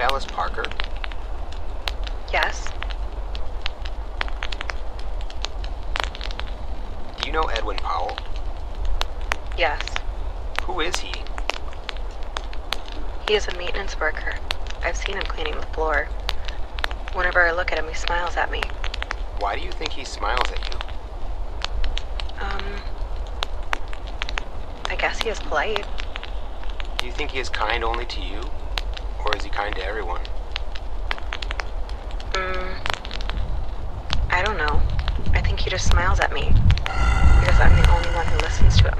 Alice Parker? Yes. Do you know Edwin Powell? Yes. Who is he? He is a maintenance worker. I've seen him cleaning the floor. Whenever I look at him, he smiles at me. Why do you think he smiles at you? I guess he is polite. Do you think he is kind only to you? Or is he kind to everyone? I don't know. I think he just smiles at me. Because I'm the only one who listens to him.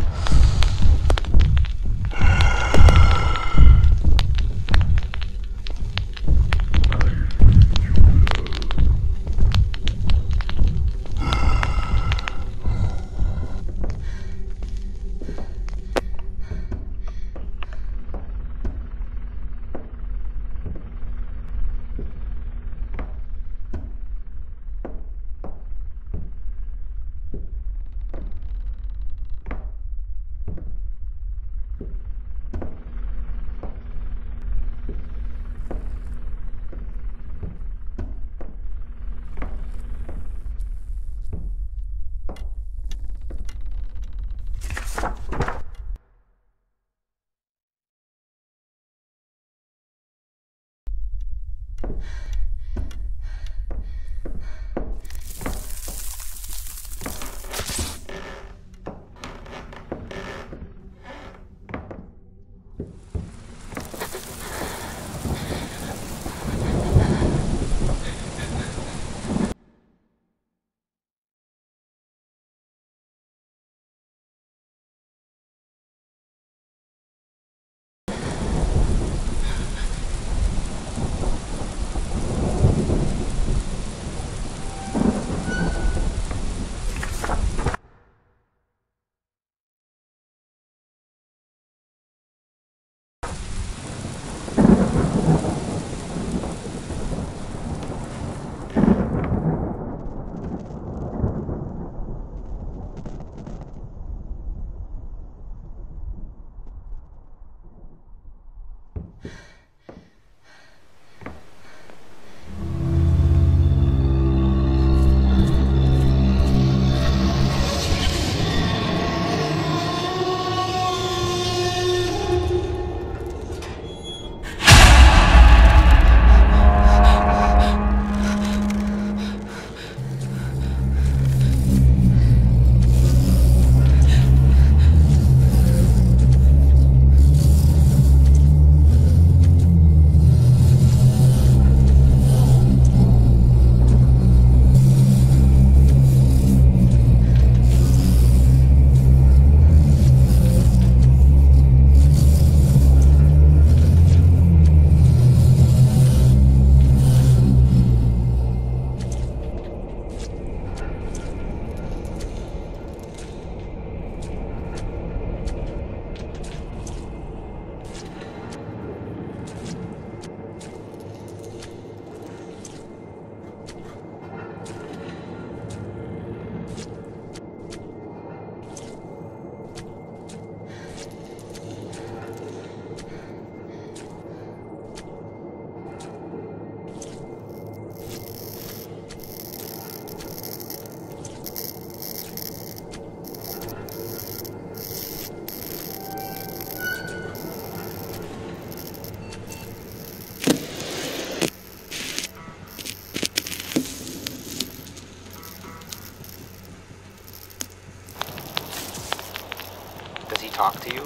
Talk to you?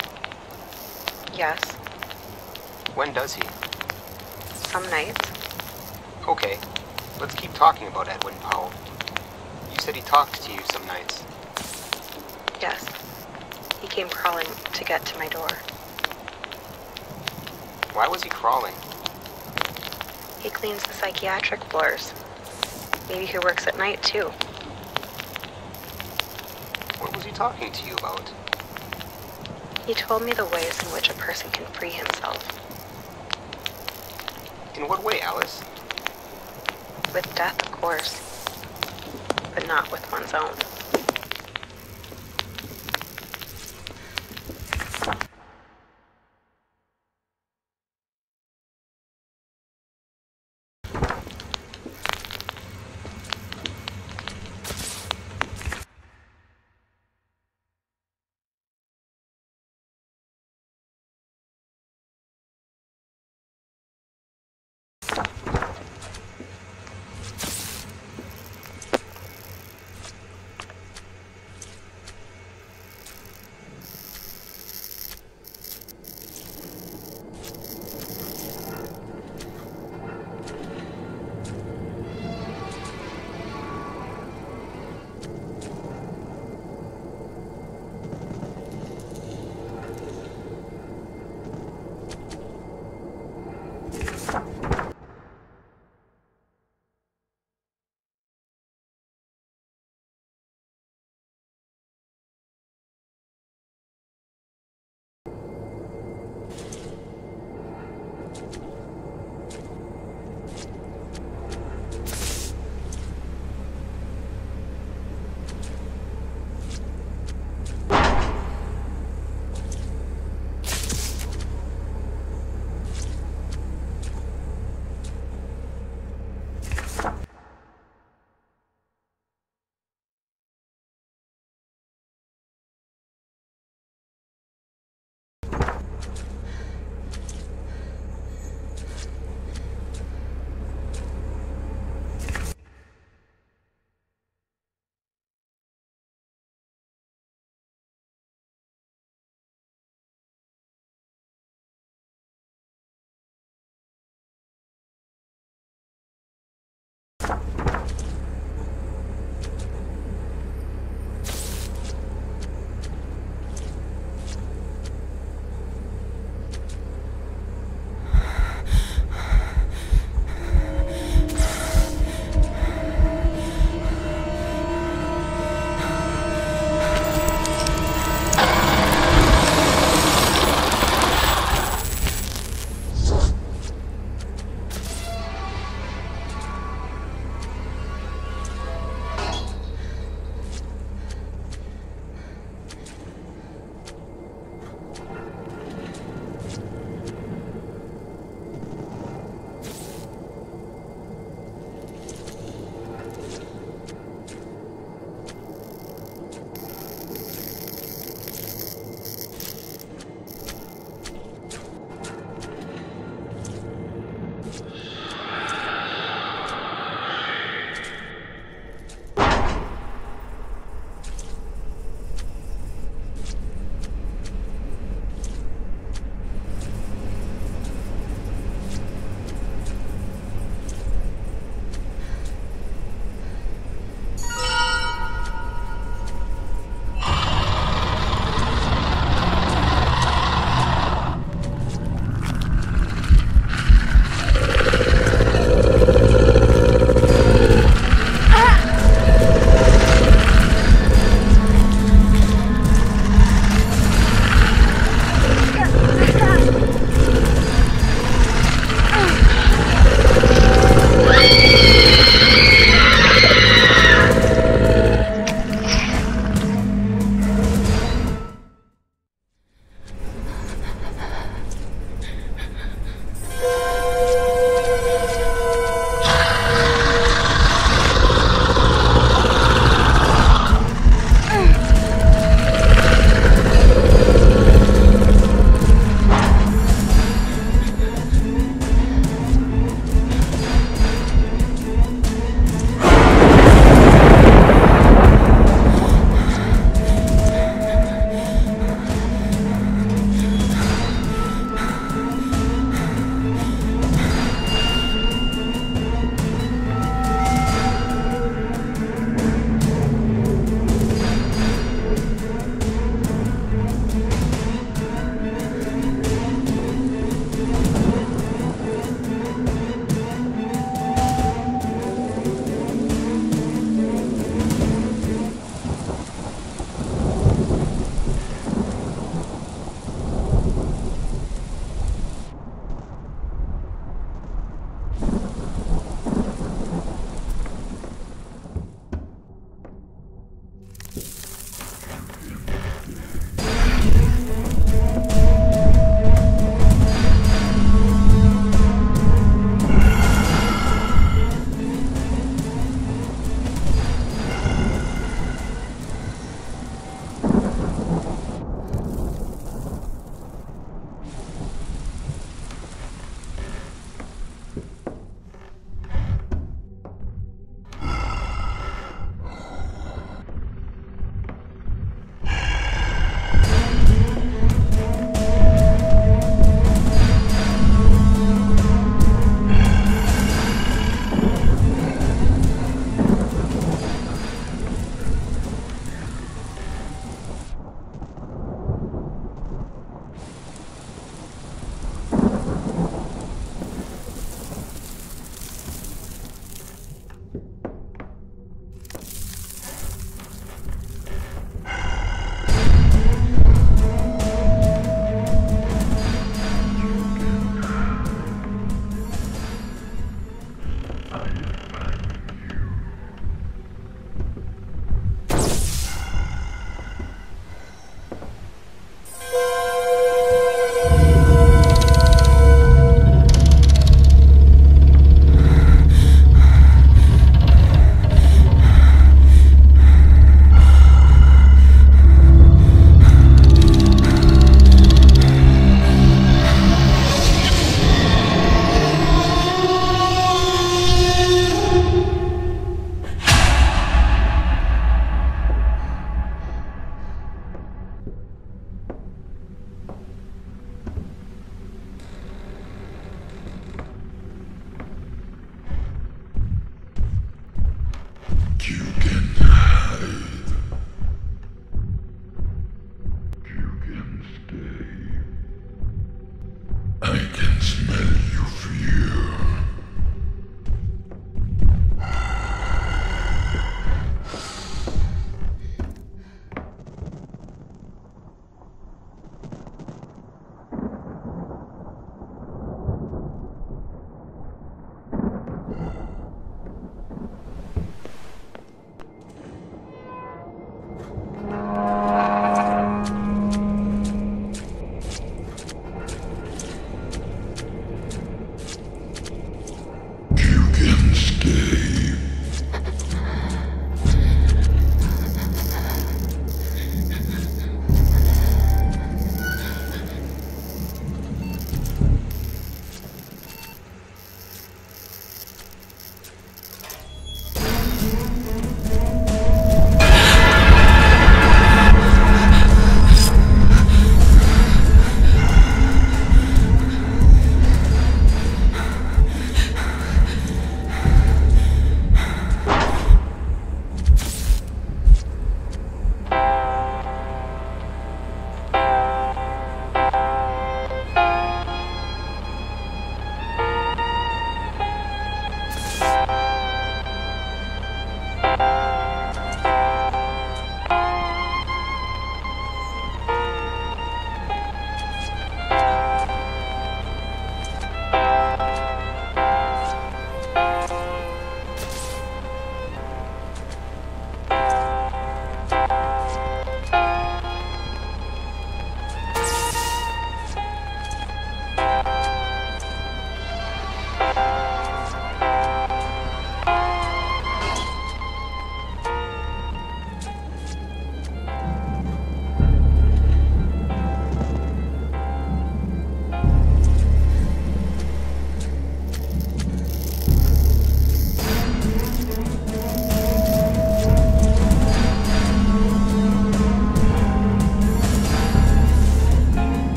Yes. When does he? Some nights. Okay. Let's keep talking about Edwin Powell. You said he talked to you some nights. Yes. He came crawling to get to my door. Why was he crawling? He cleans the psychiatric floors. Maybe he works at night too. What was he talking to you about? He told me the ways in which a person can free himself. In what way, Alice? With death, of course, but not with one's own.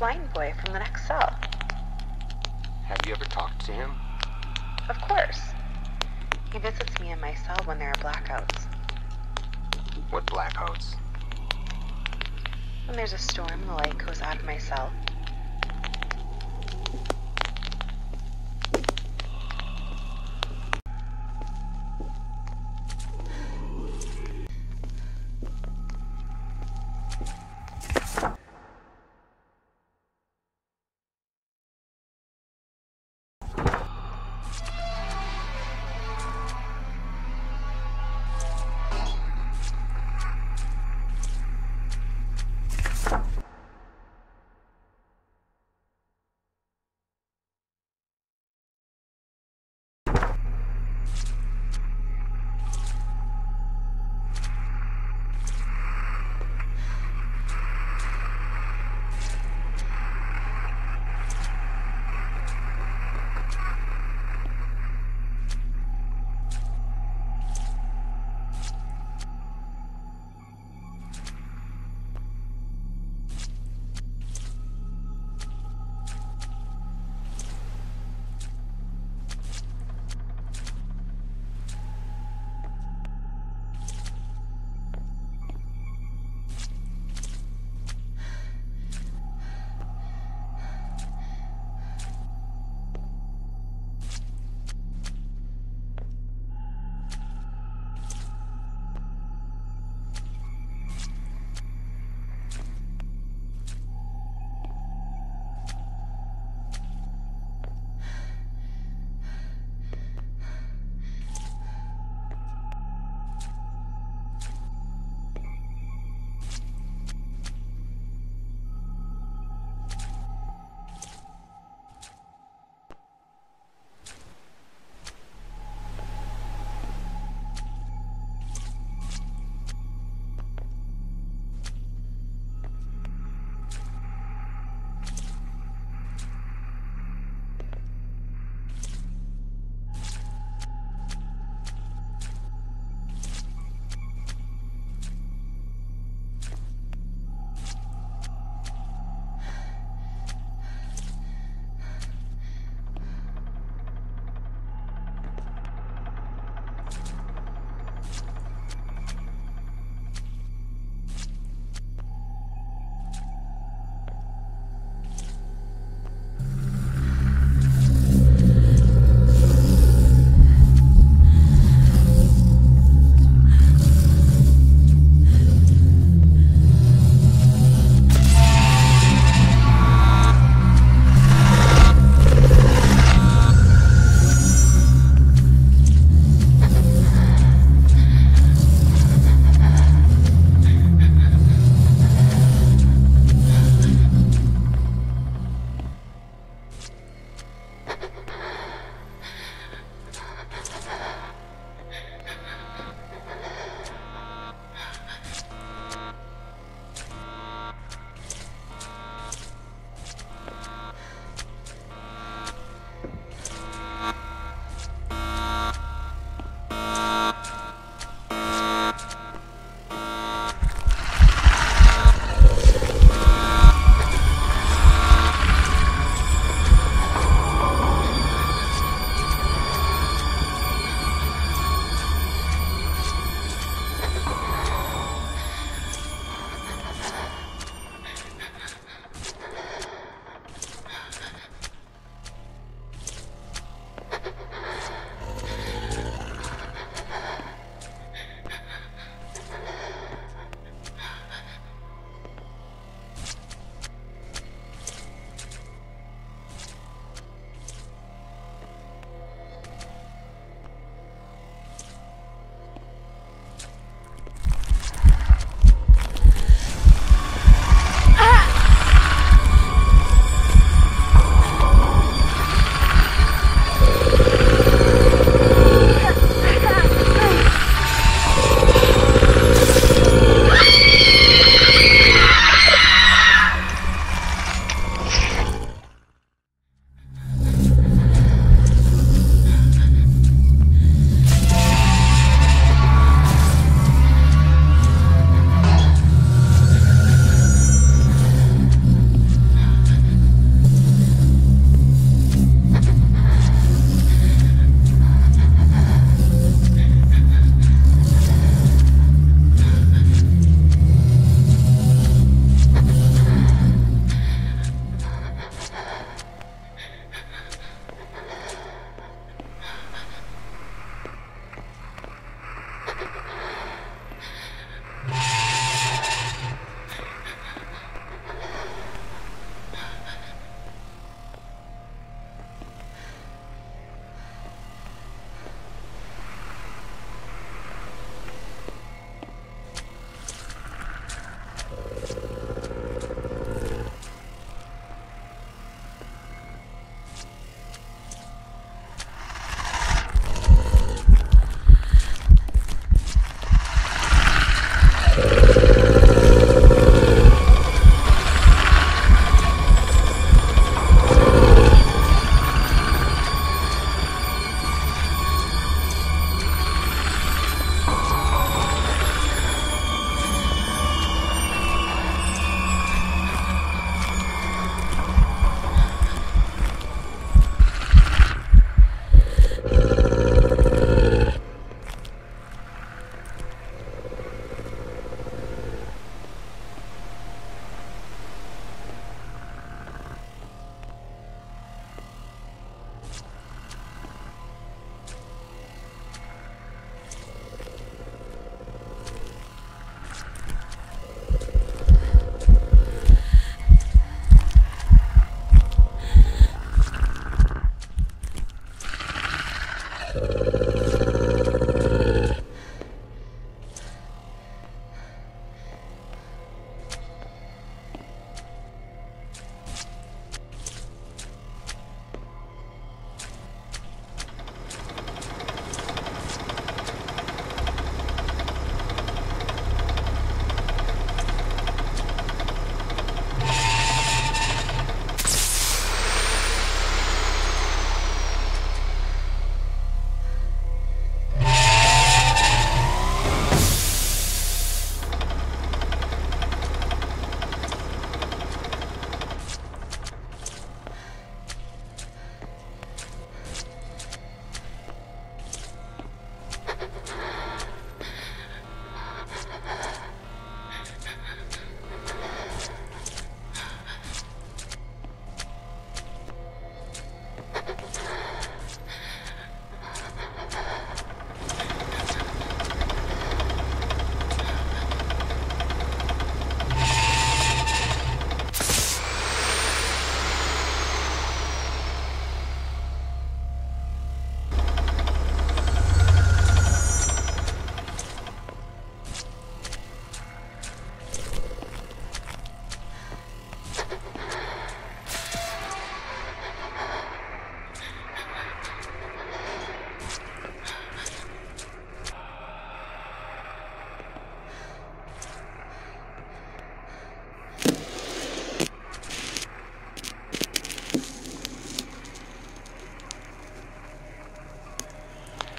blind boy from the next cell. Have you ever talked to him? Of course. He visits me in my cell when there are blackouts. What blackouts? When there's a storm, the light goes out of my cell.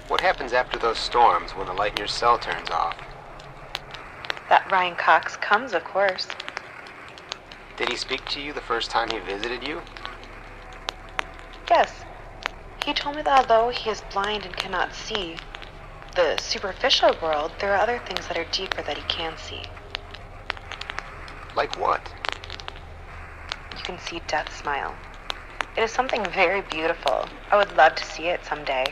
What happens after those storms when the light in your cell turns off? That Ryan Cox comes, of course. Did he speak to you the first time he visited you? Yes. He told me that although he is blind and cannot see the superficial world, there are other things that are deeper that he can see. Like what? You can see death smile. It is something very beautiful. I would love to see it someday.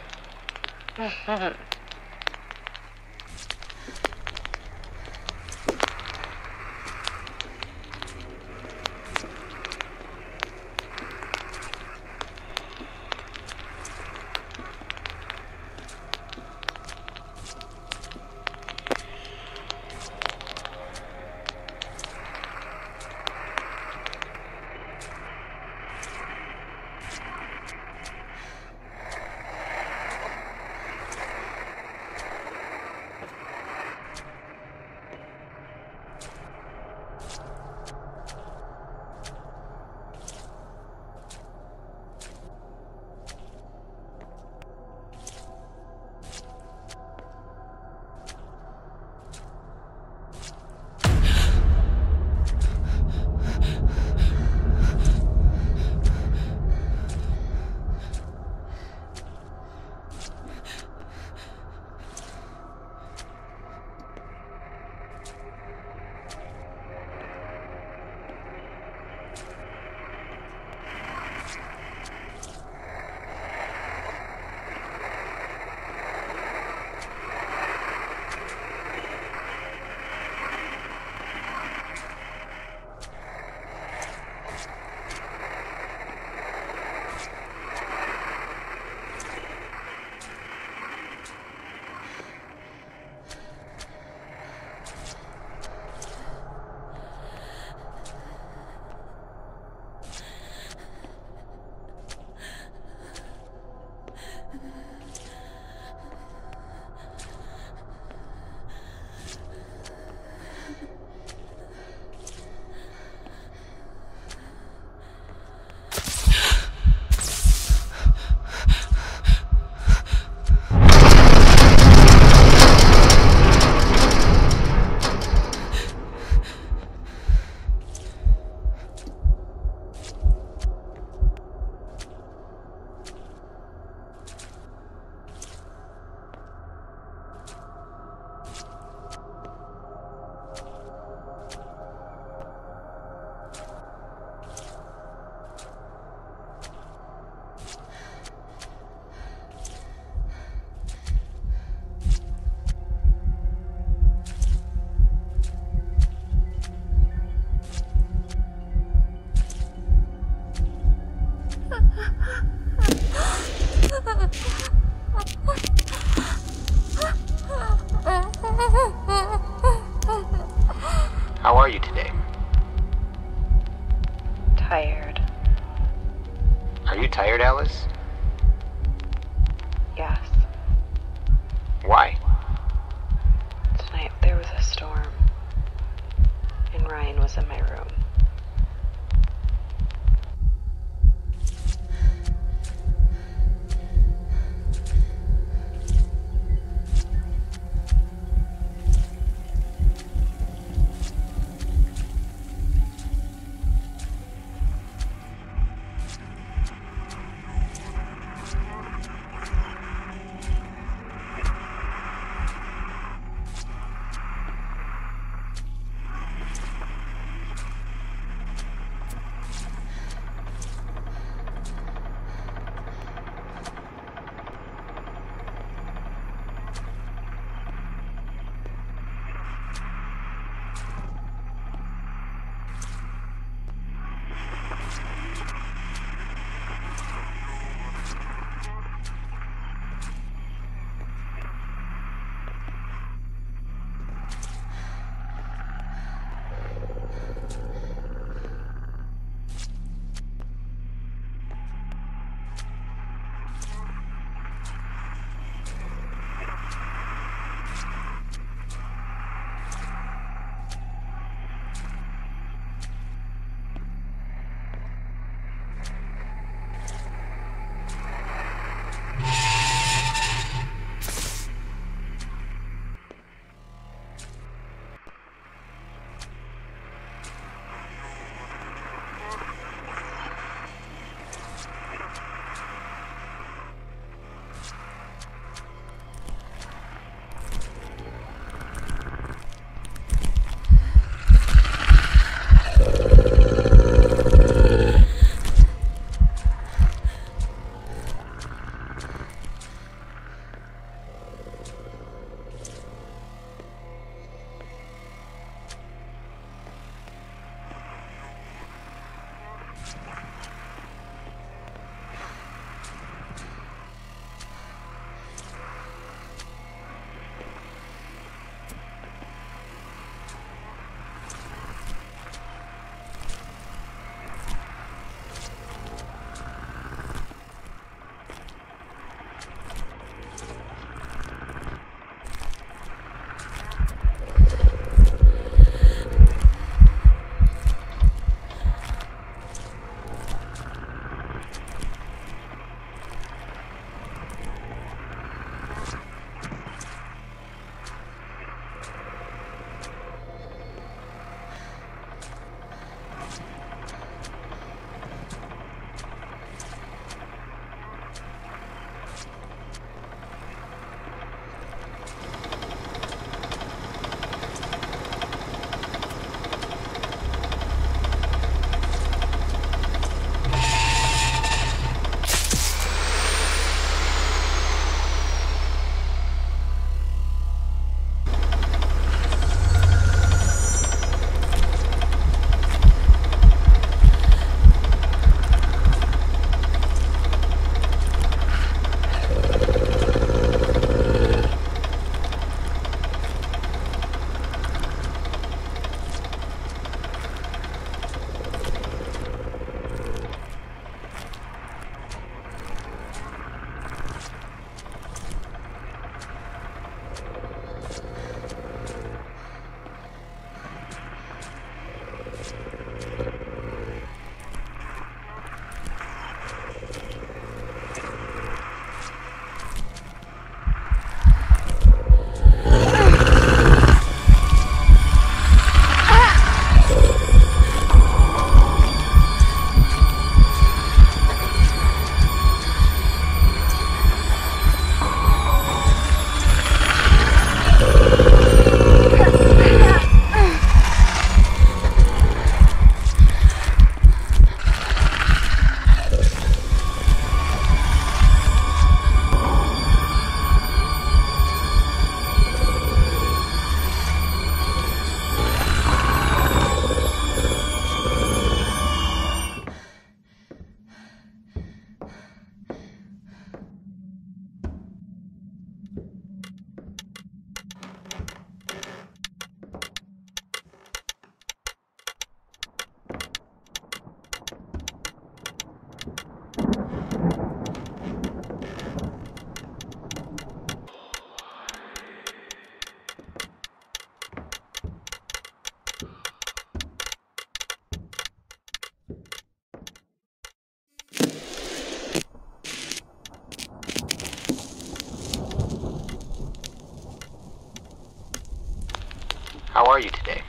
are you today?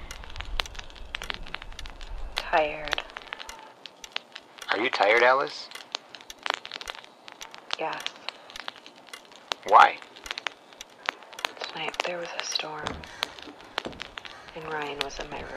Tired. Are you tired, Alice? Yes. Why? Tonight there was a storm, and Ryan was in my room.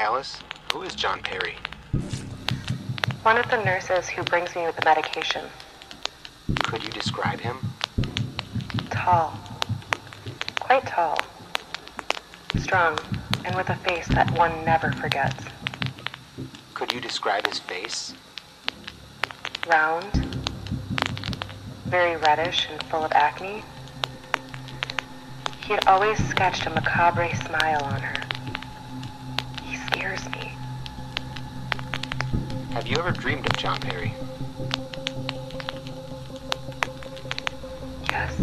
Alice, who is John Perry? One of the nurses who brings me with the medication. Could you describe him? Tall. Quite tall. Strong, and with a face that one never forgets. Could you describe his face? Round. Very reddish and full of acne. He had always sketched a macabre smile on her. He scares me. Have you ever dreamed of John Perry? Yes.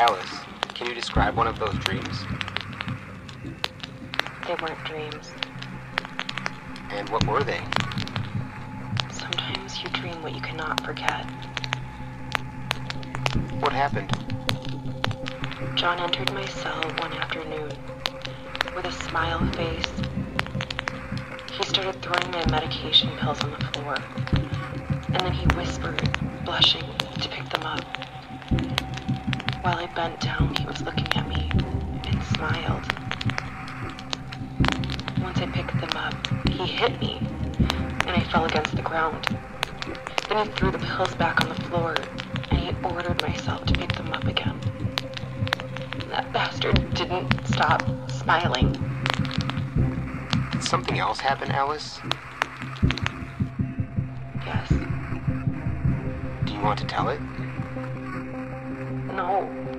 Alice, can you describe one of those dreams? They weren't dreams. And what were they? Sometimes you dream what you cannot forget. What happened? John entered my cell one afternoon with a smile face. He started throwing my medication pills on the floor, and then he whispered, blushing, to pick them up. While I bent down, he was looking at me and smiled. Once I picked them up, he hit me, and I fell against the ground. Then he threw the pills back on the floor, and he ordered myself to pick them up again. That bastard didn't stop smiling. Did something else happen, Alice? Yes. Do you want to tell it? No.